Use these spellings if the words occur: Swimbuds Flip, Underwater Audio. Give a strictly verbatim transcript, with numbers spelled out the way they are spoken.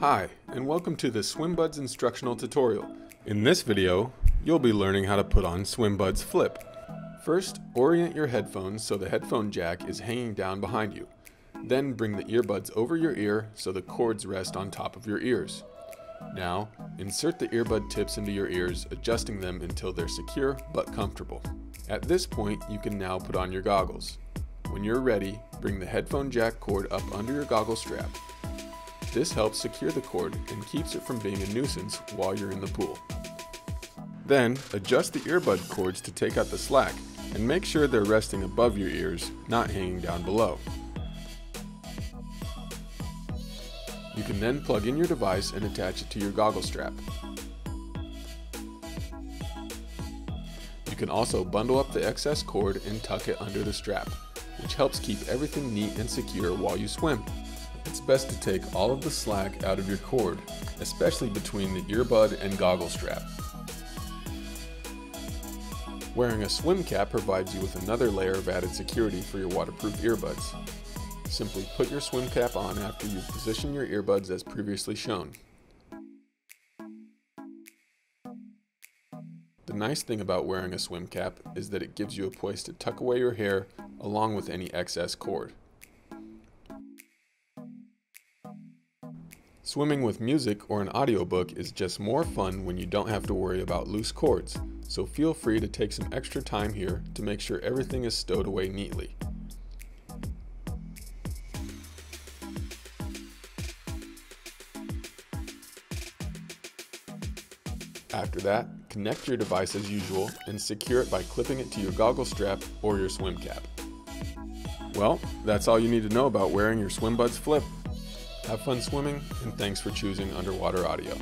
Hi, and welcome to the Swimbuds instructional tutorial. In this video, you'll be learning how to put on Swimbuds Flip. First, orient your headphones so the headphone jack is hanging down behind you. Then bring the earbuds over your ear so the cords rest on top of your ears. Now, insert the earbud tips into your ears, adjusting them until they're secure but comfortable. At this point, you can now put on your goggles. When you're ready, bring the headphone jack cord up under your goggle strap. This helps secure the cord and keeps it from being a nuisance while you're in the pool. Then, adjust the earbud cords to take out the slack and make sure they're resting above your ears, not hanging down below. You can then plug in your device and attach it to your goggle strap. You can also bundle up the excess cord and tuck it under the strap, which helps keep everything neat and secure while you swim. It's best to take all of the slack out of your cord, especially between the earbud and goggle strap. Wearing a swim cap provides you with another layer of added security for your waterproof earbuds. Simply put your swim cap on after you position your earbuds as previously shown. The nice thing about wearing a swim cap is that it gives you a place to tuck away your hair along with any excess cord. Swimming with music or an audiobook is just more fun when you don't have to worry about loose cords, so feel free to take some extra time here to make sure everything is stowed away neatly. After that, connect your device as usual and secure it by clipping it to your goggle strap or your swim cap. Well, that's all you need to know about wearing your Swimbuds Flip. Have fun swimming, and thanks for choosing Underwater Audio.